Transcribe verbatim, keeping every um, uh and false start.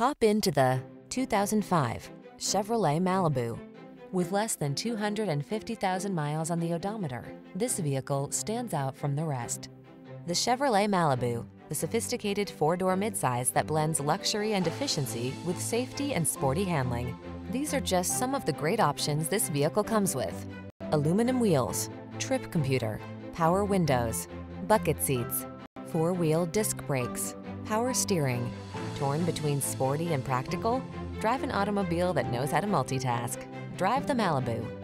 Hop into the two thousand five Chevrolet Malibu. With less than two hundred fifty thousand miles on the odometer, this vehicle stands out from the rest. The Chevrolet Malibu, the sophisticated four-door midsize that blends luxury and efficiency with safety and sporty handling. These are just some of the great options this vehicle comes with: aluminum wheels, trip computer, power windows, bucket seats, four-wheel disc brakes, power steering. Torn between sporty and practical? Drive an automobile that knows how to multitask. Drive the Malibu.